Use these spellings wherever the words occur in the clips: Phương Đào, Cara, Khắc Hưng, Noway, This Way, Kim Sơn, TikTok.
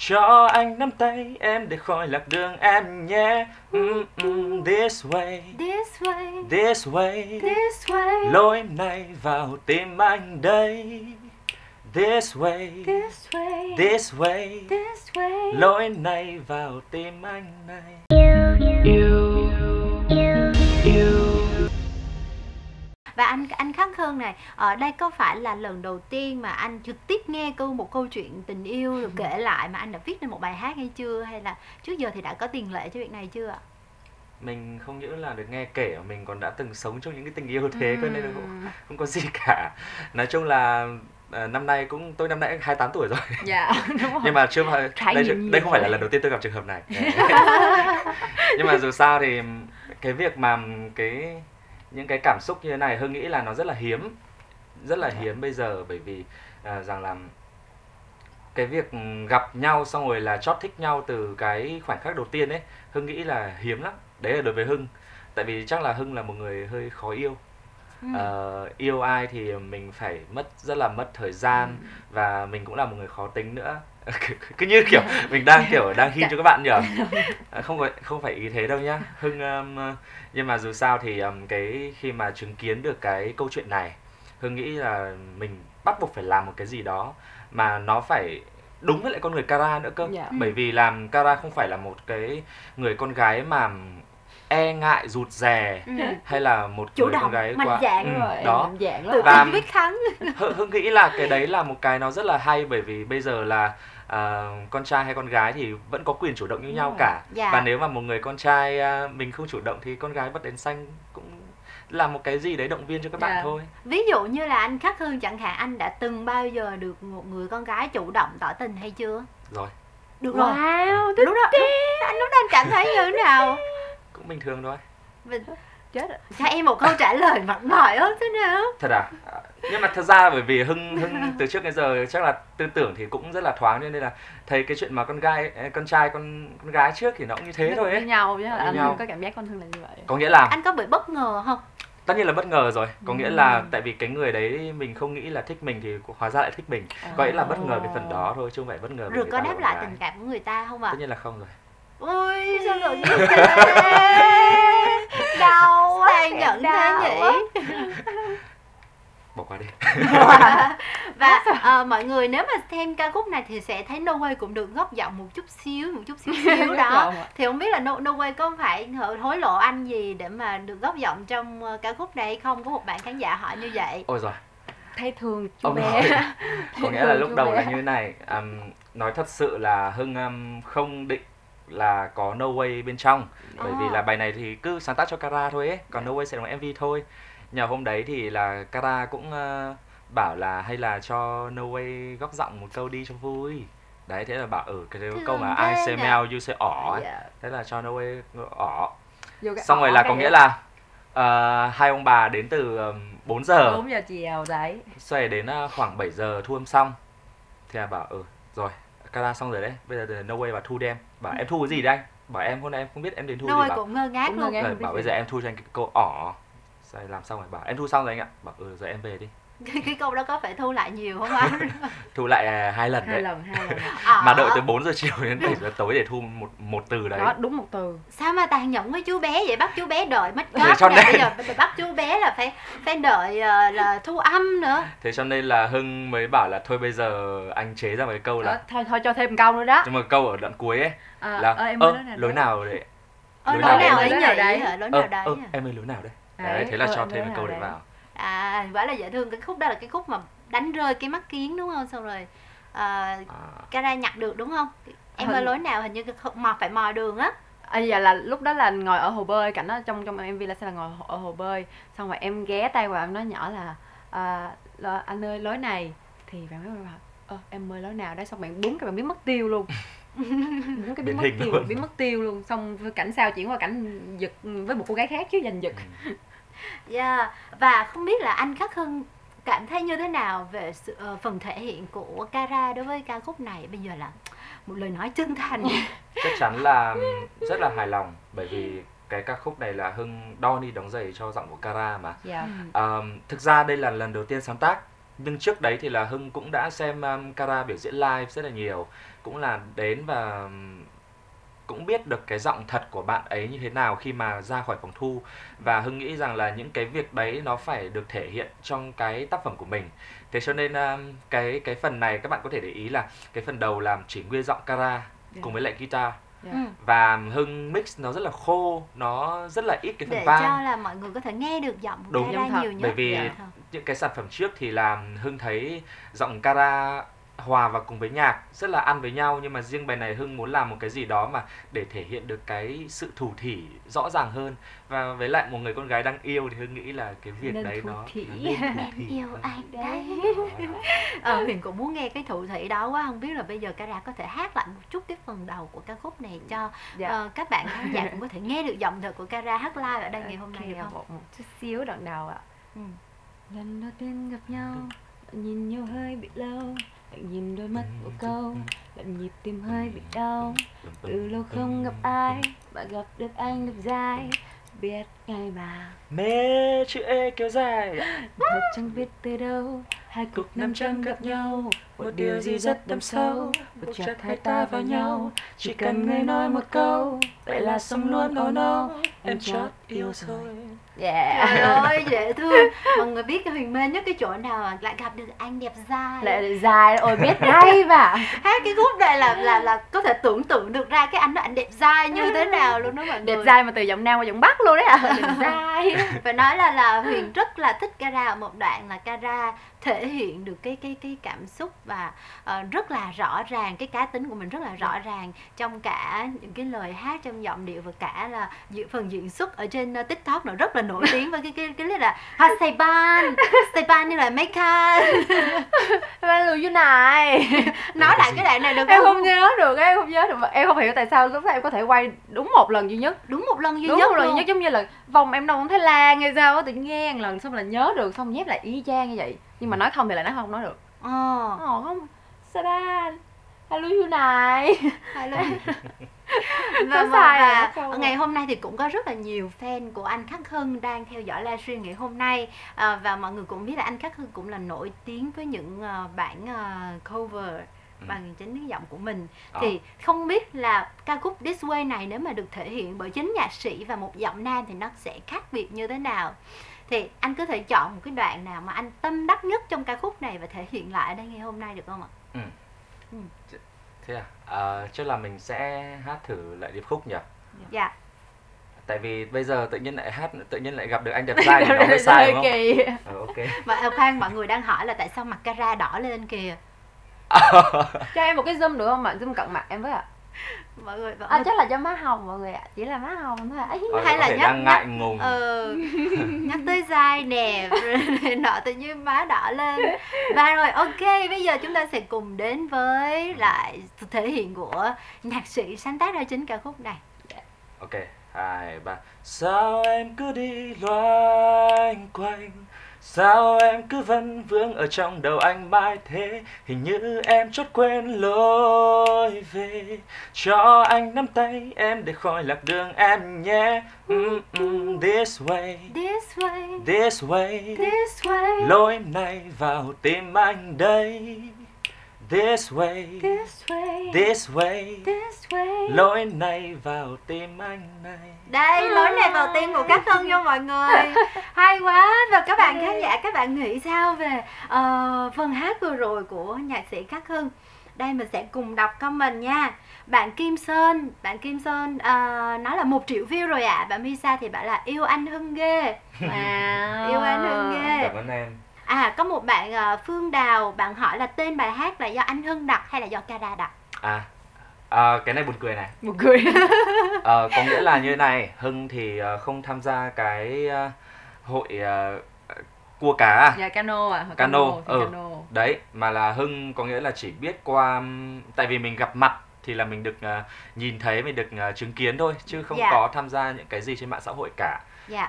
Cho anh nắm tay em để khỏi lạc đường em nhé. This way, this way, this way, this way. Lối này vào tim anh đây. This way, this way, this way, this way. Lối này vào tim anh này. Và anh Khắc Hưng này, đây có phải là lần đầu tiên mà anh trực tiếp nghe một câu chuyện tình yêu được kể lại mà anh đã viết nên một bài hát hay chưa? Hay là trước giờ thì đã có tiền lệ cho việc này chưa ạ? Mình không những là được nghe kể, mình còn đã từng sống trong những cái tình yêu thế, cho nên là không có gì cả. Nói chung là năm nay cũng, tôi năm nay 28 tuổi rồi. Dạ, đúng rồi. Nhưng mà chưa phải, đây không phải là lần đầu tiên tôi gặp trường hợp này. Nhưng mà dù sao thì cái việc mà những cái cảm xúc như thế này, Hưng nghĩ là nó rất là hiếm bây giờ, bởi vì rằng là cái việc gặp nhau xong rồi là chót thích nhau từ cái khoảnh khắc đầu tiên ấy, Hưng nghĩ là hiếm lắm. Đấy là đối với Hưng, tại vì chắc là Hưng là một người hơi khó yêu. Yêu ai thì mình phải rất là mất thời gian, và mình cũng là một người khó tính nữa. Cứ như kiểu mình đang hin cho các bạn nhỉ. Không phải ý thế đâu nhá Hưng. Nhưng mà dù sao thì khi mà chứng kiến được cái câu chuyện này, Hưng nghĩ là mình bắt buộc phải làm một cái gì đó mà nó phải đúng với lại con người Cara nữa cơ. Bởi vì làm Cara không phải là một cái người con gái mà e ngại, rụt rè, hay là một người con gái quá đó, và biết thắng. Hưng nghĩ là cái đấy là một cái nó rất là hay, bởi vì bây giờ là con trai hay con gái thì vẫn có quyền chủ động như nhau cả. Và nếu mà một người con trai mình không chủ động thì con gái bật đèn xanh cũng là một cái gì đấy động viên cho các bạn thôi. Ví dụ như là anh Khắc Hưng chẳng hạn, anh đã từng bao giờ được một người con gái chủ động tỏ tình hay chưa? Rồi. Được rồi. Wow, lúc đó anh cảm thấy như thế nào? Cũng bình thường thôi. Mình chết rồi. Cho em một câu trả lời mệt mỏi ớt thế nào? Thật à? Nhưng mà thật ra bởi vì Hưng từ trước đến giờ chắc là tư tưởng thì cũng rất là thoáng, nên là thấy cái chuyện mà con trai con gái trước thì nó cũng như thế thôi ấy. Như nhau chứ là anh không có cảm giác con Hưng là như vậy. Có nghĩa là anh có bị bất ngờ không? Tất nhiên là bất ngờ rồi, có nghĩa là tại vì cái người đấy mình không nghĩ là thích mình thì hóa ra lại thích mình. Vậy là bất ngờ cái phần đó thôi, chứ không phải bất ngờ. Rồi có đáp lại tình cảm của người ta không ạ? Tất nhiên là không rồi. Ui, sao ngượng như thế? Đau, ai nhận thế nhỉ? Bỏ qua đi. Và mọi người nếu mà thêm ca khúc này thì sẽ thấy Noway cũng được góp giọng một chút xíu đó. Thì không biết là Noway có phải hối lộ anh gì để mà được góp giọng trong ca khúc này không? Có một bạn khán giả hỏi như vậy. Ôi giời, thay thường chú bé. Có nghĩa là lúc đầu là như thế này. Nói thật sự là Hưng không định là có Noway bên trong, bởi vì là bài này thì cứ sáng tác cho Cara thôi ấy, còn Noway sẽ làm MV thôi. Nhờ hôm đấy thì là Cara cũng bảo là hay là cho Noway góp giọng một câu đi cho vui. Đấy, thế là bảo cái câu mà I say mel you say ỏ, thế là cho Noway ỏ. Xong rồi là có nghĩa là hai ông bà đến từ 4 giờ chiều đấy, xoay đến khoảng 7 giờ thu âm xong. Thế là bảo rồi Cara xong rồi đấy, bây giờ Noway và thu đem. Bảo em thu cái gì đây anh? Bảo em hôm nay em không biết em đến thu gì. Noway cũng ngơ ngác luôn. Bảo bây giờ em thu cho anh cái câu ỏ. Rồi làm xong rồi bảo em thu xong rồi anh ạ. Bảo giờ em về đi. Cái câu đó có phải thu lại nhiều không anh? Thu lại 2 lần đấy. Hai lần. Mà đợi từ 4 giờ chiều đến 7 giờ tối để thu một từ đấy. Đó, đúng một từ. Sao mà tàn nhẫn với chú bé vậy? Bắt chú bé đợi mất cáp. Bây giờ bắt chú bé là phải đợi là thu âm nữa. Thế cho nên là Hưng mới bảo là thôi bây giờ anh chế ra một cái câu là thôi cho thêm một câu nữa đó. Cho một câu ở đoạn cuối ấy là lối nào đấy. Em ơi lối nào đấy. Đấy, thế là cho thêm một câu để vào. Quả là dễ thương. Cái khúc đó là cái khúc mà đánh rơi cái mắt kiến đúng không? Xong rồi Cara nhặt được đúng không? Em ơi lối nào, hình như phải mò đường á. Dạ là lúc đó là ngồi ở hồ bơi, cảnh đó trong MV là sẽ là ngồi ở hồ bơi. Xong rồi em ghé tay vào em nói nhỏ là anh ơi lối này. Thì bạn mới bảo em ơi lối nào đấy. Xong bạn búng cái bạn biến mất tiêu luôn. Biến mất tiêu luôn. Xong cảnh sau chuyển qua cảnh giật với một cô gái khác chứ giành giật. Và không biết là anh Khắc Hưng cảm thấy như thế nào về sự, phần thể hiện của Cara đối với ca khúc này? Bây giờ là một lời nói chân thành. Chắc chắn là rất là hài lòng, bởi vì cái ca khúc này là Hưng đo ni đóng giày cho giọng của Cara mà. Thực ra đây là lần đầu tiên sáng tác Nhưng trước đấy thì là Hưng cũng đã xem Cara biểu diễn live rất là nhiều, cũng là đến và cũng biết được cái giọng thật của bạn ấy như thế nào khi mà ra khỏi phòng thu. Và Hưng nghĩ rằng là những cái việc đấy nó phải được thể hiện trong cái tác phẩm của mình. Thế cho nên cái phần này các bạn có thể để ý là cái phần đầu làm chỉ nguyên giọng Cara cùng với lại guitar. Và Hưng mix nó rất là khô, nó rất là ít cái phần vang để cho là mọi người có thể nghe được giọng Cara nhiều nhất. Bởi vì những cái sản phẩm trước thì làm Hưng thấy giọng Cara hòa vào cùng với nhạc rất là ăn với nhau, nhưng mà riêng bài này Hưng muốn làm một cái gì đó mà để thể hiện được cái sự thủ thỉ rõ ràng hơn. Và với lại một người con gái đang yêu thì Hưng nghĩ là cái việc nên đấy nó nên yêu anh đấy. Huyền cũng muốn nghe cái thủ thỉ đó quá, không biết là bây giờ Cara có thể hát lại một chút cái phần đầu của ca khúc này cho các bạn khán giả cũng có thể nghe được giọng thật của Cara hát live ở đây ngày hôm nay không? Một chút xíu đoạn đầu ạ. Lần đầu tiên gặp nhau, nhìn nhau hơi bị lâu, bạn nhìn đôi mắt của câu, bạn nhịp tim hơi bị đau. Từ lâu không gặp ai, bạn gặp được anh đẹp trai, biết ngay mà mê chữ E kéo dài. Thật chẳng biết từ đâu, hai cục 500 gặp nhau, một điều gì rất đậm sâu, buộc chặt hai ta vào nhau. Chỉ cần người nói một câu, vậy là xong luôn. Oh no, em chót yêu rồi. Trời ơi, dễ thương. Mọi người biết cái Huyền mê nhất cái chỗ nào lại gặp được anh đẹp trai. Lại đẹp trai, ôi biết ngay mà. Hát cái khúc này là có thể tưởng tượng được ra cái anh đó, anh đẹp trai như thế nào luôn đó mọi người. Đẹp trai mà từ giọng Nam qua giọng Bắc luôn đấy ạ. Đẹp trai. Phải nói là Huyền rất là thích Cara ở một đoạn là Cara thể hiện được cái cảm xúc và rất là rõ ràng, cái cá tính của mình rất là rõ ràng trong cả những cái lời hát, trong giọng điệu và cả là phần diễn xuất ở trên TikTok nó rất là nổi tiếng với cái là Saipan như là Meika Lùi như này. Nói lại cái đoạn này được không? Em không nhớ được, em không hiểu tại sao lúc đó em có thể quay đúng một lần duy nhất. Đúng một lần duy nhất giống như là vòng em đâu cũng thấy lan hay sao á, tự nghe một lần xong là nhớ được, xong nhép lại y chang như vậy. Nhưng mà nói không thì lại nói không nói được. Không Saipan hello you này. Và ngày hôm nay thì cũng có rất là nhiều fan của anh Khắc Hưng đang theo dõi livestream ngày hôm nay. Và mọi người cũng biết là anh Khắc Hưng cũng là nổi tiếng với những bản cover bằng chính cái giọng của mình. Thì không biết là ca khúc This Way này nếu mà được thể hiện bởi chính nhạc sĩ và một giọng nam thì nó sẽ khác biệt như thế nào. Thì anh có thể chọn một cái đoạn nào mà anh tâm đắc nhất trong ca khúc này và thể hiện lại ở đây ngày hôm nay được không ạ? Thế chắc là mình sẽ hát thử lại điệp khúc nhỉ? Dạ. Tại vì bây giờ tự nhiên lại gặp được anh đẹp trai thì nó mới sai đúng không? Ok. Mà khoan, mọi người đang hỏi là tại sao mặt Cara đỏ lên kìa. Cho em một cái zoom được không ạ? Zoom cận mặt em với ạ. Mọi người chắc là do má hồng mọi người ạ, chỉ là má hồng thôi ạ. Hay là nhắc ngại ngùng. Nhắc tới dai nè, nọ tự nhiên má đỏ lên. Và rồi ok, bây giờ chúng ta sẽ cùng đến với lại thể hiện của nhạc sĩ sáng tác ra chính ca khúc này. Ok, 2, 3. Sao em cứ đi loanh quanh, sao em cứ vẫn vương ở trong đầu anh mãi thế, hình như em chót quên lối về. Cho anh nắm tay em để khỏi lạc đường em nhé. This way, this way, this way, this way, lối này vào tim anh đây. This way, this way, this way, this way, lối này vào tim anh này. Đây, lối này vào tim của Khắc Hưng nha mọi người. Hay quá. Và các bạn khán giả, các bạn nghĩ sao về phần hát vừa rồi của nhạc sĩ Khắc Hưng? Đây mình sẽ cùng đọc comment nha. Bạn Kim Sơn nói là 1 triệu view rồi ạ. Bạn Misa thì bảo là yêu anh Hưng ghê. Yêu anh Hưng ghê. Cảm ơn em. Có một bạn Phương Đào, bạn hỏi là tên bài hát là do anh Hưng đặt hay là do Cara đặt? Cái này buồn cười này. Có nghĩa là như này, Hưng thì không tham gia cái hội cua cá. Cano à? Cano. Đấy, mà là Hưng có nghĩa là chỉ biết qua, tại vì mình gặp mặt thì là mình được nhìn thấy, mình được chứng kiến thôi, chứ không có tham gia những cái gì trên mạng xã hội cả.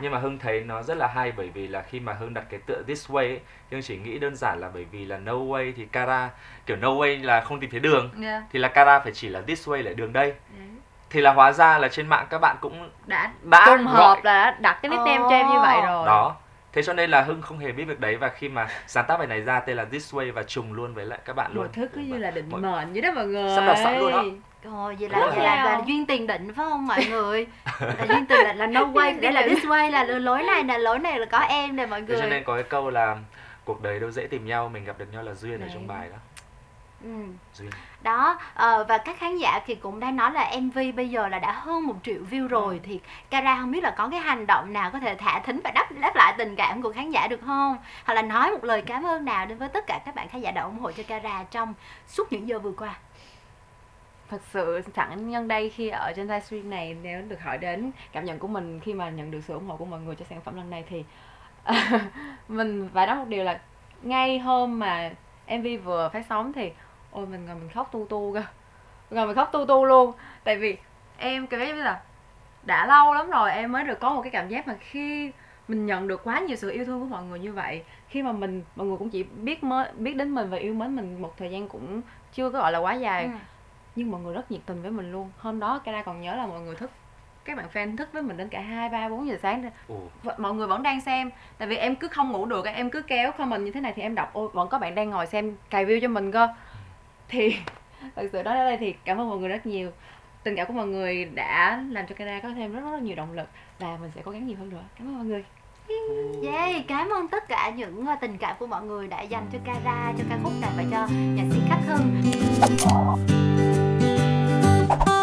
Nhưng mà Hưng thấy nó rất là hay, bởi vì là khi mà Hưng đặt cái tựa This Way ấy, Hưng chỉ nghĩ đơn giản là bởi vì là Noway thì Cara kiểu Noway là không tìm thấy đường, thì là Cara phải chỉ là This Way là đường đây. Thì là hóa ra là trên mạng các bạn cũng đã trùng hợp là đặt cái nickname cho em như vậy rồi. Đó, Thế cho nên là Hưng không hề biết việc đấy, và khi mà sáng tác bài này ra tên là This Way và trùng luôn với lại các bạn luôn. Một thứ cứ như là định mệnh vậy đó mọi người. Sắp đọc sẵn luôn đó. Rồi, vậy là duyên tiền định phải không mọi người? Là duyên tiền định là Noway, để là This Way, là lối này là có em nè mọi người. Thế cho nên có cái câu là cuộc đời đâu dễ tìm nhau, mình gặp được nhau là duyên ở trong bài đó. Đó, và các khán giả thì cũng đã nói là MV bây giờ là đã hơn 1 triệu view rồi. Thì Cara không biết là có cái hành động nào có thể thả thính và đáp lại tình cảm của khán giả được không? Hoặc là nói một lời cảm ơn nào đến với tất cả các bạn khán giả đã ủng hộ cho Cara trong suốt những giờ vừa qua. Thật sự sẵn nhân đây khi ở trên livestream này, nếu được hỏi đến cảm nhận của mình khi mà nhận được sự ủng hộ của mọi người cho sản phẩm lần này thì mình phải nói một điều là ngay hôm mà MV vừa phát sóng thì ôi mình ngồi mình khóc tu tu cơ. Ngồi mình khóc tu tu luôn. Tại vì em cảm giác là đã lâu lắm rồi em mới được có một cái cảm giác mà khi mình nhận được quá nhiều sự yêu thương của mọi người như vậy. Khi mà mọi người cũng chỉ biết đến mình và yêu mến mình một thời gian cũng chưa có gọi là quá dài. Nhưng mọi người rất nhiệt tình với mình luôn. Hôm đó Cara còn nhớ là mọi người thức, các bạn fan thức với mình đến cả 2, 3, 4 giờ sáng. Mọi người vẫn đang xem. Tại vì em cứ không ngủ được, em cứ kéo comment như thế này thì em đọc ôi vẫn có bạn đang ngồi xem cài view cho mình cơ. Thì thật sự đó đây thì cảm ơn mọi người rất nhiều. Tình cảm của mọi người đã làm cho Cara có thêm rất nhiều động lực và mình sẽ cố gắng nhiều hơn nữa. Cảm ơn mọi người. Yeah, cảm ơn tất cả những tình cảm của mọi người đã dành cho Cara, cho ca khúc này và cho nhạc sĩ Khắc Hưng.